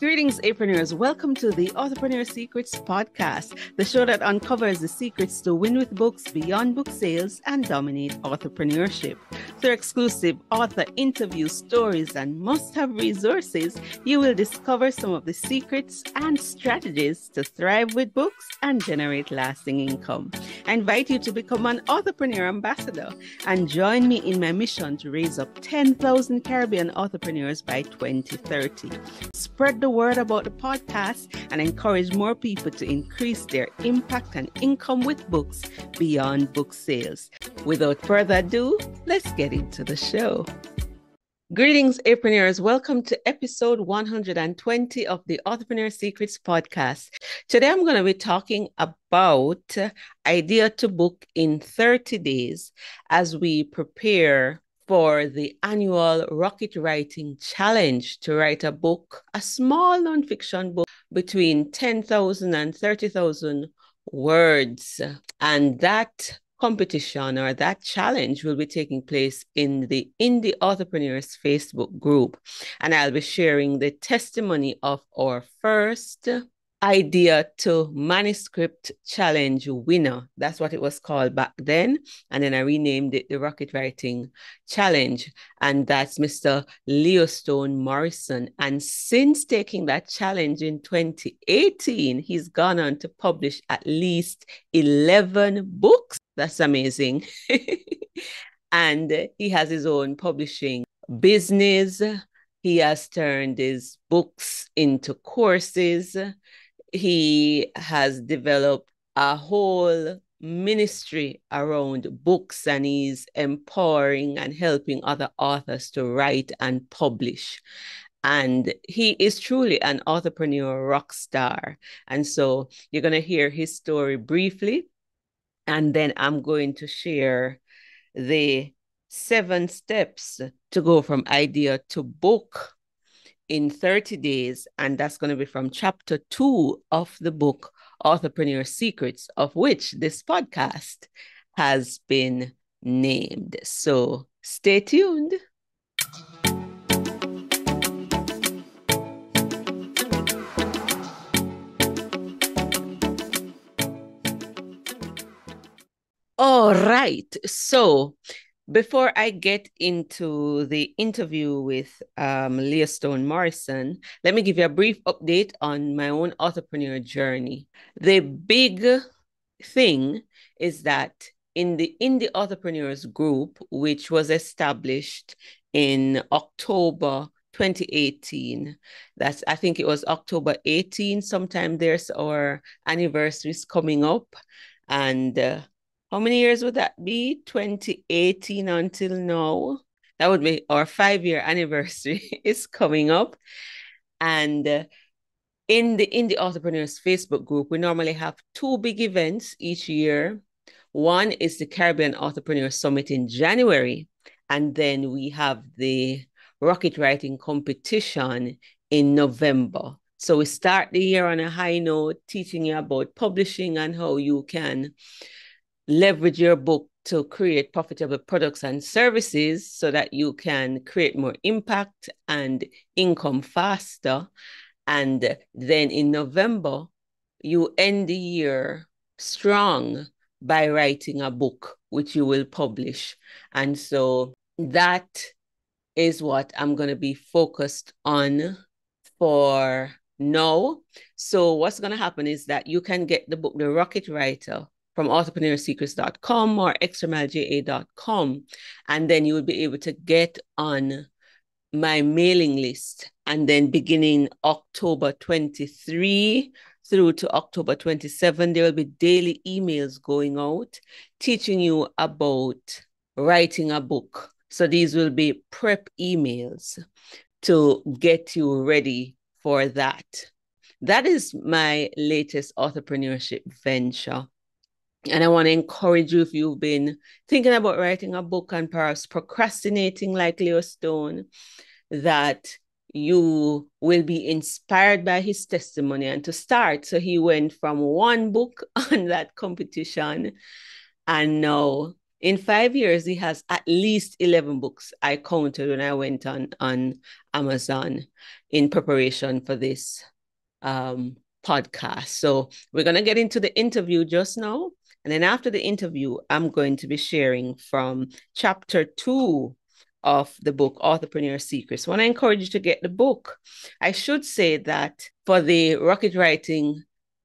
Greetings, Apreneurs. Welcome to the Authorpreneur Secrets podcast, the show that uncovers the secrets to win with books, beyond book sales, and dominate entrepreneurship. Through exclusive author interviews, stories, and must-have resources, you will discover some of the secrets and strategies to thrive with books and generate lasting income. I invite you to become an Authorpreneur Ambassador and join me in my mission to raise up 10,000 Caribbean entrepreneurs by 2030. Spread the word about the podcast and encourage more people to increase their impact and income with books beyond book sales. Without further ado, let's get into the show. Greetings, Apreneurs. Welcome to episode 120 of the Authorpreneur Secrets podcast. Today, I'm going to be talking about idea to book in 30 days as we prepare for the annual Rocket Writing Challenge to write a book, a small nonfiction book between 10,000 and 30,000 words. And that competition or that challenge will be taking place in the Indie Authorpreneurs Facebook group. And I'll be sharing the testimony of our first idea to manuscript challenge winner. That's what it was called back then. And then I renamed it the Rocket Writing Challenge. And that's Mr. Leostone Morrison. And since taking that challenge in 2018, he's gone on to publish at least 11 books. That's amazing. And he has his own publishing business. He has turned his books into courses. He has developed a whole ministry around books, and he's empowering and helping other authors to write and publish. And he is truly an entrepreneur rock star. And so you're going to hear his story briefly. And then I'm going to share the 7 steps to go from idea to book in 30 days. And that's going to be from chapter 2 of the book, Authorpreneur Secrets, of which this podcast has been named. So stay tuned. All right. So before I get into the interview with Leostone Morrison, let me give you a brief update on my own entrepreneur journey. The big thing is that in the entrepreneurs group, which was established in October 2018, that's, I think it was October 18, sometime there's our anniversaries coming up. And how many years would that be? 2018 until now. That would be our 5-year anniversary is coming up. And in the Entrepreneurs Facebook group, we normally have 2 big events each year. One is the Caribbean Entrepreneur Summit in January. And then we have the Rocket Writing Competition in November. So we start the year on a high note, teaching you about publishing and how you can leverage your book to create profitable products and services so that you can create more impact and income faster. And then in November, you end the year strong by writing a book, which you will publish. And so that is what I'm going to be focused on for now. So what's going to happen is that you can get the book, The Rocket Writer, from entrepreneursecrets.com or extramileja.com. And then you will be able to get on my mailing list. And then beginning October 23 through to October 27, there will be daily emails going out teaching you about writing a book. So these will be prep emails to get you ready for that. That is my latest entrepreneurship venture. And I want to encourage you, if you've been thinking about writing a book and perhaps procrastinating like Leostone, that you will be inspired by his testimony and to start. So he went from 1 book on that competition, and now In 5 years, he has at least 11 books. I counted when I went on Amazon in preparation for this podcast. So we're going to get into the interview just now. And then after the interview, I'm going to be sharing from chapter 2 of the book, Authorpreneur Secrets. I want to encourage you to get the book. I should say that for the Rocket Writing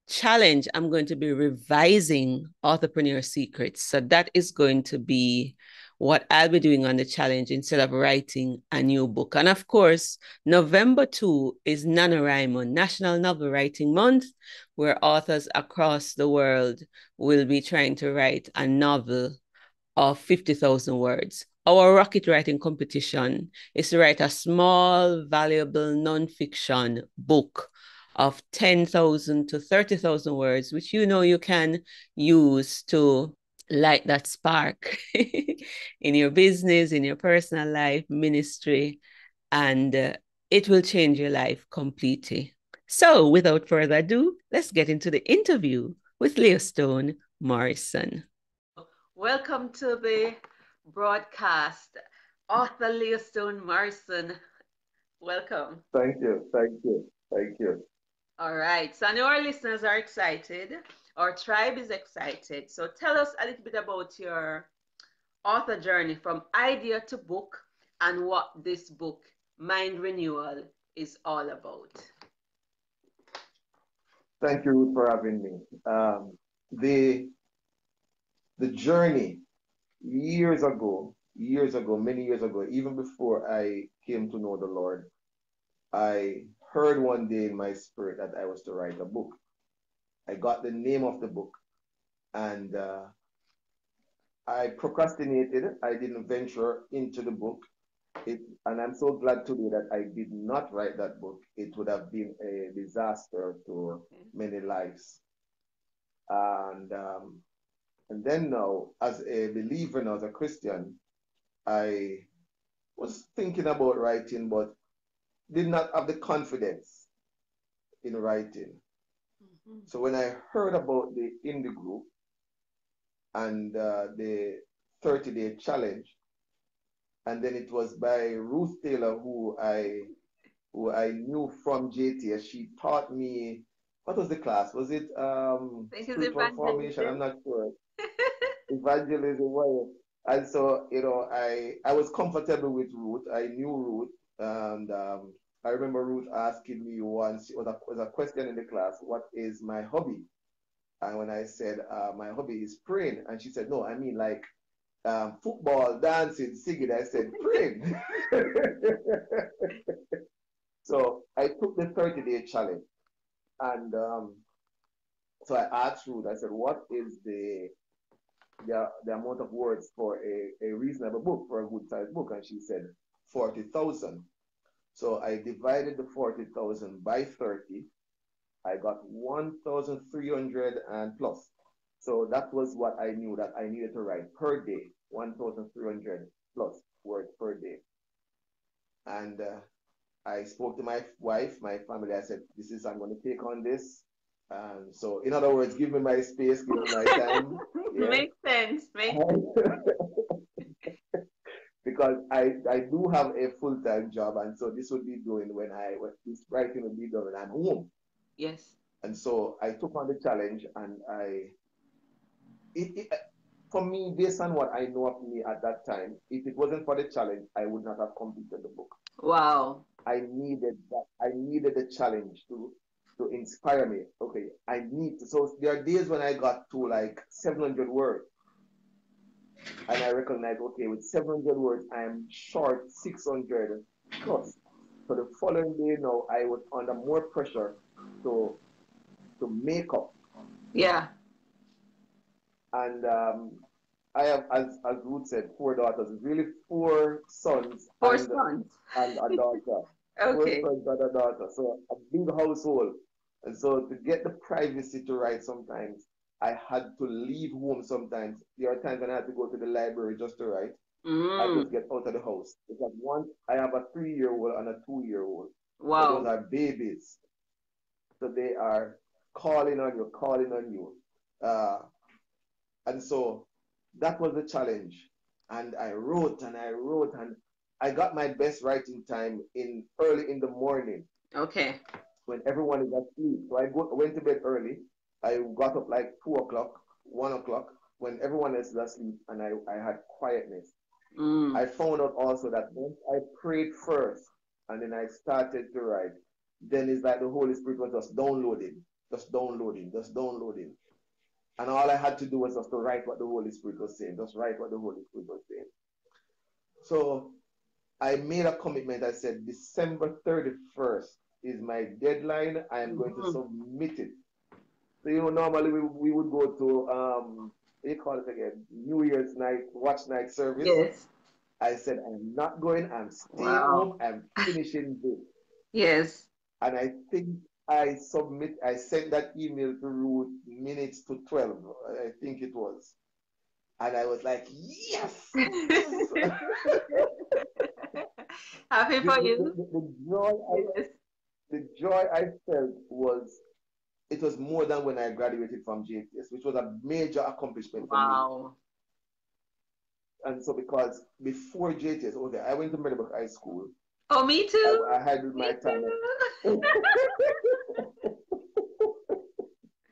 Challenge, I'm going to be revising Authorpreneur Secrets. So that is going to be what I'll be doing on the challenge instead of writing a new book. And of course, November 2 is NaNoWriMo, National Novel Writing Month, where authors across the world will be trying to write a novel of 50,000 words. Our rocket writing competition is to write a small, valuable nonfiction book of 10,000 to 30,000 words, which you know you can use to light that spark in your business, in your personal life, ministry, and it will change your life completely. So without further ado, let's get into the interview with Leostone Morrison. Welcome to the broadcast, author Leostone Morrison. Welcome. Thank you, thank you, thank you. All right, so I know our listeners are excited. Our tribe is excited. So tell us a little bit about your author journey from idea to book and what this book, Mind Renewal, is all about. Thank you, Ruth, for having me. The journey many years ago, even before I came to know the Lord, I heard one day in my spirit that I was to write a book. I got the name of the book, and I procrastinated. I didn't venture into the book. And I'm so glad today that I did not write that book. It would have been a disaster to many lives. And then now, as a believer and as a Christian, I was thinking about writing, but did not have the confidence in writing. So when I heard about the Indie group and the 30-day challenge, and then it was by Ruth Taylor, who I knew from JTS. She taught me, what was the class? Was it spiritual formation? I'm not sure. Evangelism. Well. And so, you know, I was comfortable with Ruth. I knew Ruth, and I remember Ruth asking me once, it was a question in the class, what is my hobby? And when I said, my hobby is praying. And she said, no, I mean like football, dancing, singing. I said, praying. So I took the 30-day challenge. And so I asked Ruth, I said, what is the amount of words for a reasonable book, for a good-sized book? And she said, 40,000. So I divided the 40,000 by 30. I got 1,300 and plus. So that was what I knew that I needed to write per day, 1,300 plus words per day. And I spoke to my wife, my family. I said, I'm going to take on this. So in other words, give me my space, give me my time. Yeah. Makes sense. Makes sense. Because I do have a full-time job, and so this would be doing this writing would be done when I'm home. Yes. And so I took on the challenge, and for me, based on what I know of me at that time, if it wasn't for the challenge, I would not have completed the book. Wow. I needed the challenge to inspire me. Okay, I need to. So there are days when I got to like 700 words. And I recognize, okay, with 700 words, I am short 600 plus. So the following day, now I was under more pressure to make up. Yeah. And I have, as Ruth said, 4 daughters. Really 4 sons. 4 sons. And a daughter. Okay. 4 sons and a daughter. So a big household. And so to get the privacy to write sometimes, I had to leave home sometimes. There are times when I had to go to the library just to write. I just get out of the house. Because once I have a 3-year-old and a 2-year-old. Wow. So those are babies. So they are calling on you, calling on you. And so that was the challenge. And I wrote and I wrote, and I got my best writing time in early in the morning. Okay. When everyone is asleep. So I went to bed early. I got up like 2 o'clock, 1 o'clock, when everyone else is asleep, and I had quietness. Mm. I found out also that once I prayed first and then I started to write, then it's like the Holy Spirit was just downloading, just downloading, just downloading. And all I had to do was just to write what the Holy Spirit was saying, just write what the Holy Spirit was saying. So I made a commitment. I said, December 31st is my deadline. I am going to submit it. So, you know, normally we would go to, what do you call it again? New Year's night, watch night service. Yes. I said, I'm not going. I'm staying home. I'm finishing this. Yes. And I think I sent that email to Ruth minutes to 12, I think it was. And I was like, yes! Happy for you. The joy I felt was, it was more than when I graduated from JTS, which was a major accomplishment for me. And so because before JTS, I went to Meadowbrook High School. Oh, me too. I had my time.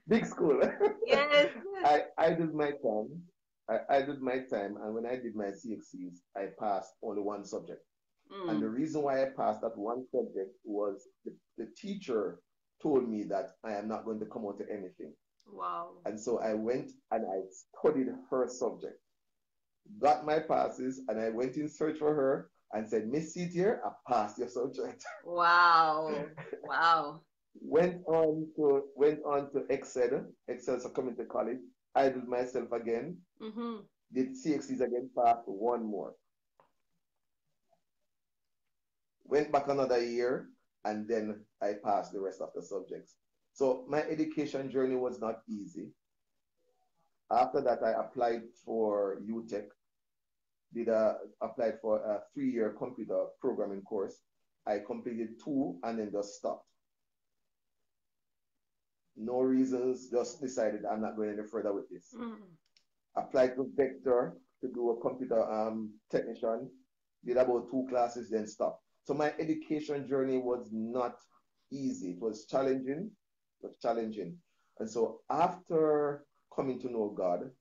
Big school. Yes. I did my time. I did my time, and when I did my CXCs, I passed only one subject. Mm. And the reason why I passed that one subject was the teacher told me that I am not going to come out to anything. Wow. And so I went and I studied her subject, got my passes, and I went in search for her. And said, Miss Seatier, I passed your subject. Wow, wow. Went on to Excel, Excel's a community college. I did myself again. Mm-hmm. Did CXCs again, passed one more. Went back another year, and then I passed the rest of the subjects. So my education journey was not easy. After that, I applied for UTech. Applied for a 3-year computer programming course. I completed 2 and then just stopped. No reasons, just decided I'm not going any further with this. Mm. Applied to Vector to do a computer technician, did about 2 classes, then stopped. So my education journey was not easy. It was challenging, And so after coming to know God,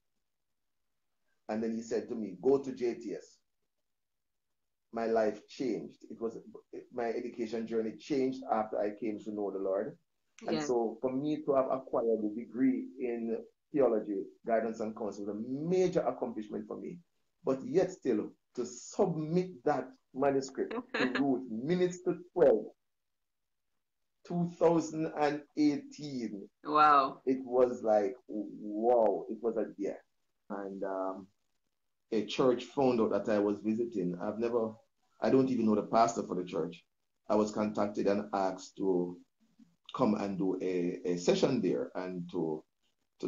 and then he said to me, go to JTS. My life changed. My education journey changed after I came to know the Lord. Yeah. And so for me to have acquired a degree in theology, guidance and counsel was a major accomplishment for me. But yet still, to submit that manuscript to Ruth, minutes to 12, 2018. Wow. It was like, wow. It was a year. And a church found out that I was visiting. I don't even know the pastor for the church. I was contacted and asked to come and do a session there and to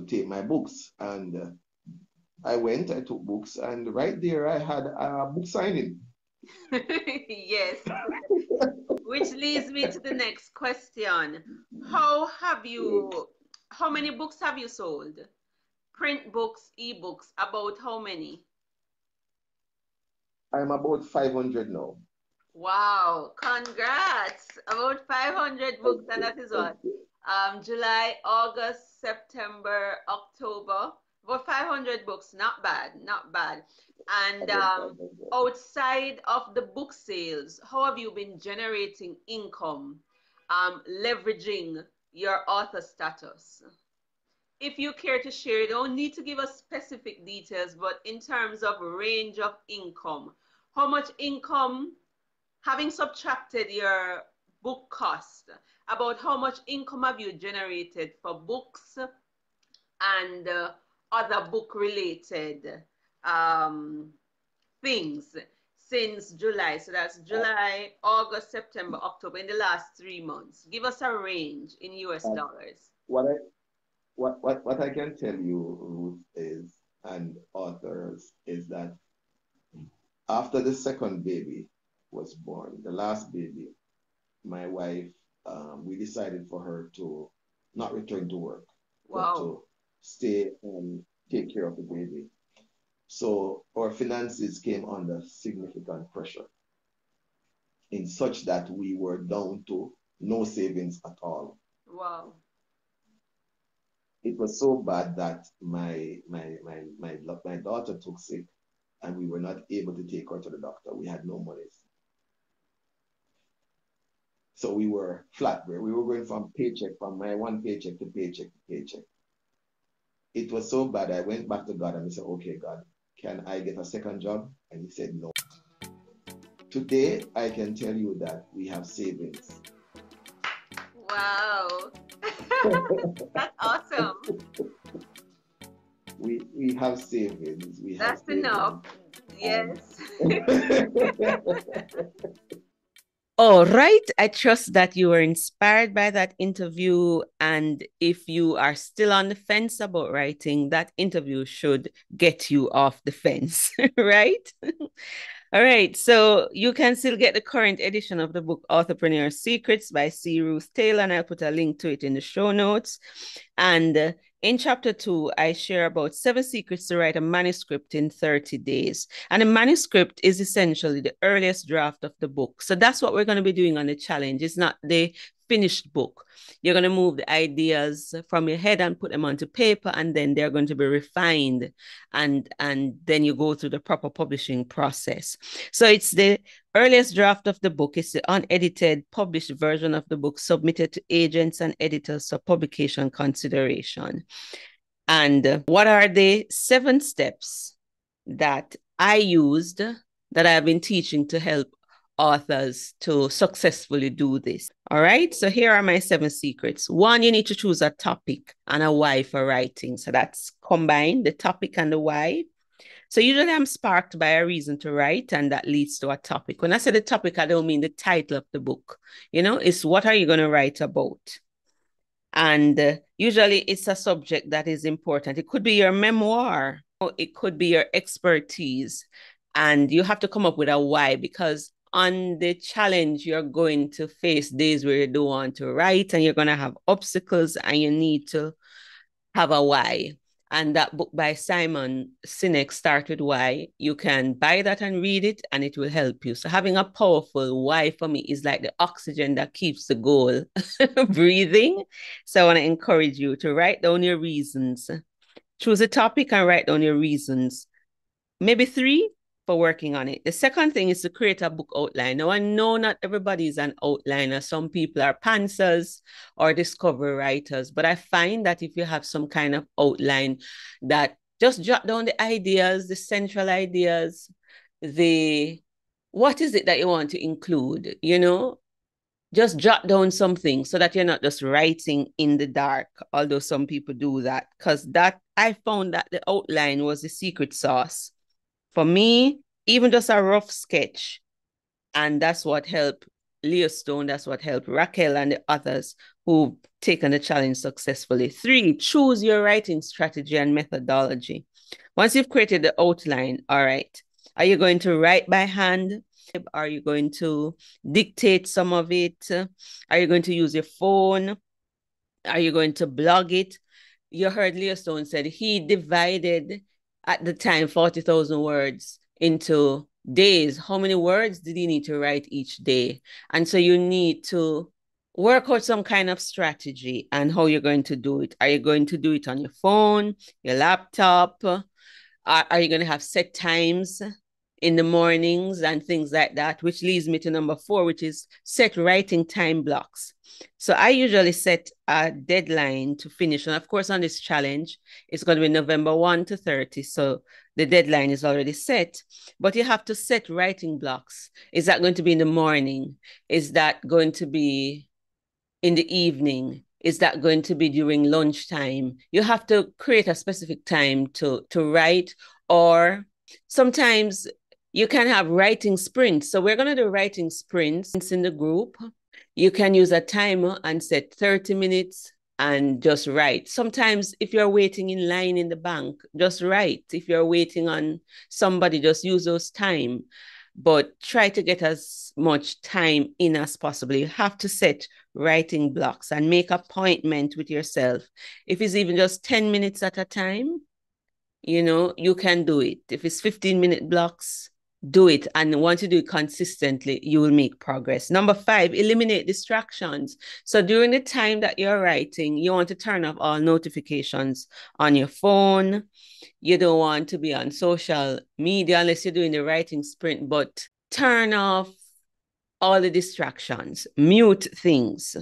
take my books. And I went, I took books, and right there I had a book signing. Yes. Which leads me to the next question. How many books have you sold? Print books, ebooks, about how many? I'm about 500 now. Wow, congrats. About 500 books, and that is what? July, August, September, October. About 500 books, not bad, not bad. And outside of the book sales, how have you been generating income, leveraging your author status? If you care to share, you don't need to give us specific details, but in terms of range of income, how much income, having subtracted your book cost, about how much income have you generated for books and other book-related things since July? So that's July, August, September, October, in the last 3 months. Give us a range in US dollars. What I can tell you, Ruth, is, and authors, is that after the second baby was born, the last baby, my wife, we decided for her to not return to work, but to stay and take care of the baby. So our finances came under significant pressure, in such that we were down to no savings at all. Wow. It was so bad that my daughter took sick, and we were not able to take her to the doctor. We had no money. So we were flat. We were going from paycheck, from my one paycheck to paycheck to paycheck. It was so bad, I went back to God and I said, okay, God, can I get a second job? And he said, no. Today, I can tell you that we have savings. Wow. That's awesome. We have savings. We have savings. Enough. Yes. All right. I trust that you were inspired by that interview. And if you are still on the fence about writing, that interview should get you off the fence, right? All right. So you can still get the current edition of the book, Authorpreneur Secrets by C. Ruth Taylor. And I'll put a link to it in the show notes. And in chapter 2, I share about 7 secrets to write a manuscript in 30 days. And a manuscript is essentially the earliest draft of the book. So that's what we're going to be doing on the challenge. It's not the finished book. You're going to move the ideas from your head and put them onto paper, and then they're going to be refined. And then you go through the proper publishing process. So it's the earliest draft of the book. It's the unedited, published version of the book submitted to agents and editors for publication consideration. And what are the 7 steps that I used, that I've been teaching to help authors to successfully do this? All right. So here are my 7 secrets. 1, you need to choose a topic and a why for writing. So that's combined, the topic and the why. So usually I'm sparked by a reason to write, and that leads to a topic. When I say the topic, I don't mean the title of the book. You know, it's what are you going to write about? And usually it's a subject that is important. It could be your memoir, or it could be your expertise. And you have to come up with a why, because on the challenge, you're going to face days where you don't want to write, and you're going to have obstacles, and you need to have a why. And that book by Simon Sinek, Start With Why, you can buy that and read it, and it will help you. So having a powerful why for me is like the oxygen that keeps the goal breathing. So I want to encourage you to write down your reasons. Choose a topic and write down your reasons. Maybe 3 for working on it. The second thing is to create a book outline. Now, I know not everybody is an outliner. Some people are pantsers or discovery writers, but I find that if you have some kind of outline, that just jot down the ideas, the central ideas, what is it that you want to include, you know? Just jot down something so that you're not just writing in the dark, although some people do that, because I found that the outline was the secret sauce. For me, even just a rough sketch, and that's what helped Leostone, that's what helped Raquel and the others who've taken the challenge successfully. 3, choose your writing strategy and methodology. Once you've created the outline, all right, are you going to write by hand? Are you going to dictate some of it? Are you going to use your phone? Are you going to blog it? You heard Leostone said he divided, at the time, 40,000 words into days. How many words did you need to write each day? And so you need to work out some kind of strategy and how you're going to do it. Are you going to do it on your phone, your laptop? Are you going to have set times in the mornings and things like that? Which leads me to number 4, which is set writing time blocks. So I usually set a deadline to finish. And of course, on this challenge, it's going to be November 1 to 30. So the deadline is already set, but you have to set writing blocks. Is that going to be in the morning? Is that going to be in the evening? Is that going to be during lunchtime? You have to create a specific time to write, or sometimes you can have writing sprints. So we're going to do writing sprints in the group. You can use a timer and set 30 minutes and just write. Sometimes if you're waiting in line in the bank, just write. If you're waiting on somebody, just use those time. But try to get as much time in as possible. You have to set writing blocks and make an appointment with yourself. If it's even just 10 minutes at a time, you know, you can do it. If it's 15-minute blocks, do it. And once you do it consistently, you will make progress. Number 5, eliminate distractions. So during the time that you're writing, you want to turn off all notifications on your phone. You don't want to be on social media unless you're doing the writing sprint, but turn off all the distractions, mute things,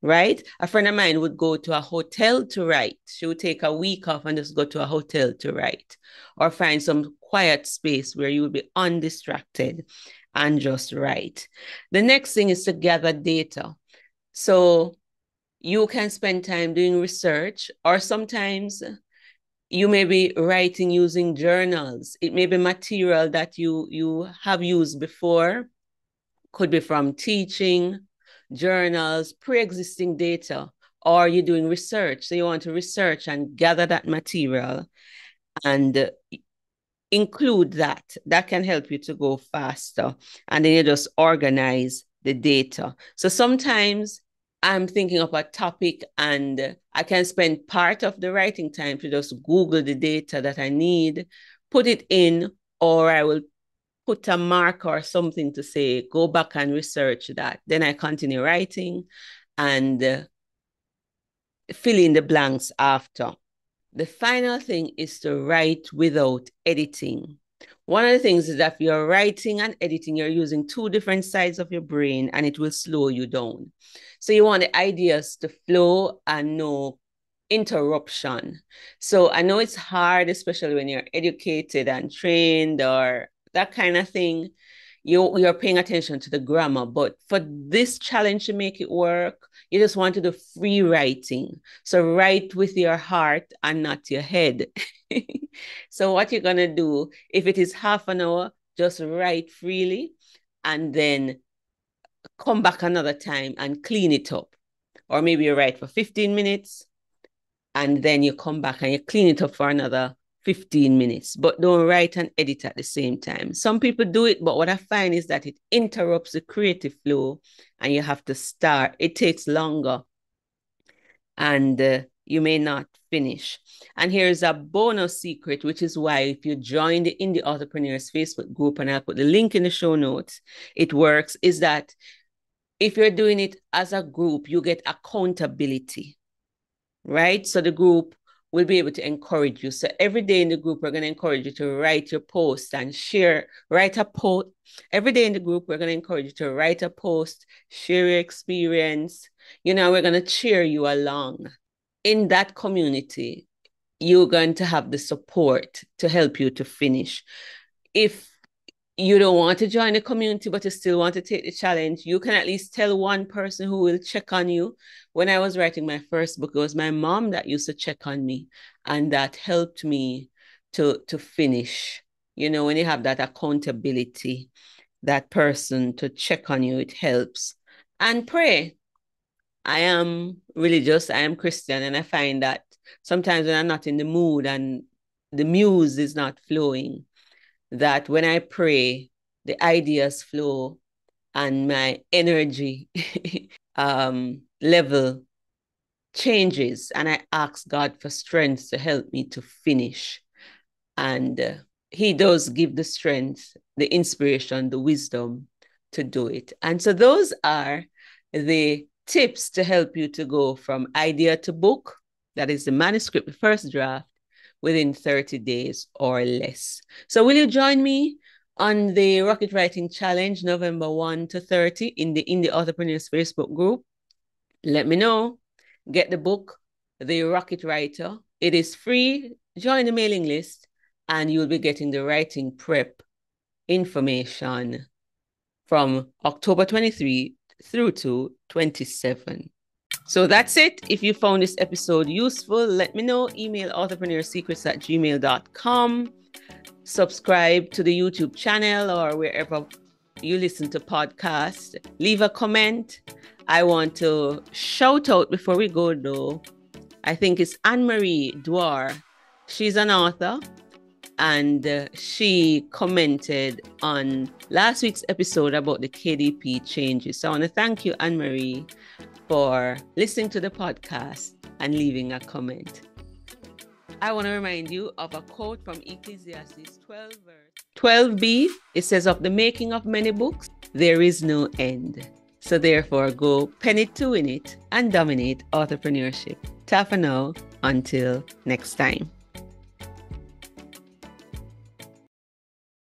right? A friend of mine would go to a hotel to write. She would take a week off and just go to a hotel to write, or find some quiet space where you will be undistracted and just write. The next thing is to gather data. So you can spend time doing research, or sometimes you may be writing using journals. It may be material that you have used before, could be from teaching, journals, pre-existing data, or you're doing research. So you want to research and gather that material and include that. That can help you to go faster. And then you just organize the data. So sometimes I'm thinking of a topic and I can spend part of the writing time to just Google the data that I need, put it in, or I will put a mark or something to say, go back and research that. Then I continue writing and fill in the blanks after. The final thing is to write without editing. One of the things is that if you're writing and editing, you're using two different sides of your brain and it will slow you down. So you want the ideas to flow and no interruption. So I know it's hard, especially when you're educated and trained or that kind of thing, you're paying attention to the grammar. But for this challenge to make it work, you just want to do free writing. So write with your heart and not your head. So what you're going to do, if it is half an hour, just write freely and then come back another time and clean it up. Or maybe you write for 15 minutes and then you come back and you clean it up for another 15 minutes, but don't write and edit at the same time. Some people do it, but what I find is that it interrupts the creative flow and you have to start. It takes longer and you may not finish. And here's a bonus secret, which is why if you join the Indie Authorpreneurs Facebook group, and I'll put the link in the show notes, it works, is that if you're doing it as a group, you get accountability, right? So the group we'll be able to encourage you. So every day in the group, we're going to encourage you to write your post and share, write a post. Every day in the group, we're going to encourage you to write a post, share your experience. You know, we're going to cheer you along. In that community, you're going to have the support to help you to finish. If you don't want to join the community, but you still want to take the challenge, you can at least tell one person who will check on you. When I was writing my first book, it was my mom that used to check on me, and that helped me to finish. You know, when you have that accountability, that person to check on you, it helps. And pray. I am religious, I am Christian, and I find that sometimes when I'm not in the mood and the muse is not flowing, that when I pray, the ideas flow and my energy level changes. And I ask God for strength to help me to finish. And he does give the strength, the inspiration, the wisdom to do it. And so those are the tips to help you to go from idea to book. That is the manuscript, the first draft, within 30 days or less. So will you join me on the Rocket Writing Challenge, November 1 to 30 in the Indie Authorpreneurs Facebook group? Let me know. Get the book, The Rocket Writer. It is free. Join the mailing list and you'll be getting the writing prep information from October 23 through to 27. So that's it. If you found this episode useful, let me know. Email authorpreneursecrets@gmail.com. Subscribe to the YouTube channel or wherever you listen to podcasts. Leave a comment. I want to shout out before we go, though. I think it's Anne-Marie Dwyer. She's an author and she commented on last week's episode about the KDP changes. So I want to thank you, Anne-Marie, for listening to the podcast and leaving a comment. I want to remind you of a quote from Ecclesiastes 12, verse 12b. It says, "Of the making of many books, there is no end. So therefore, go penny to win it and dominate entrepreneurship." Ta for now. Until next time.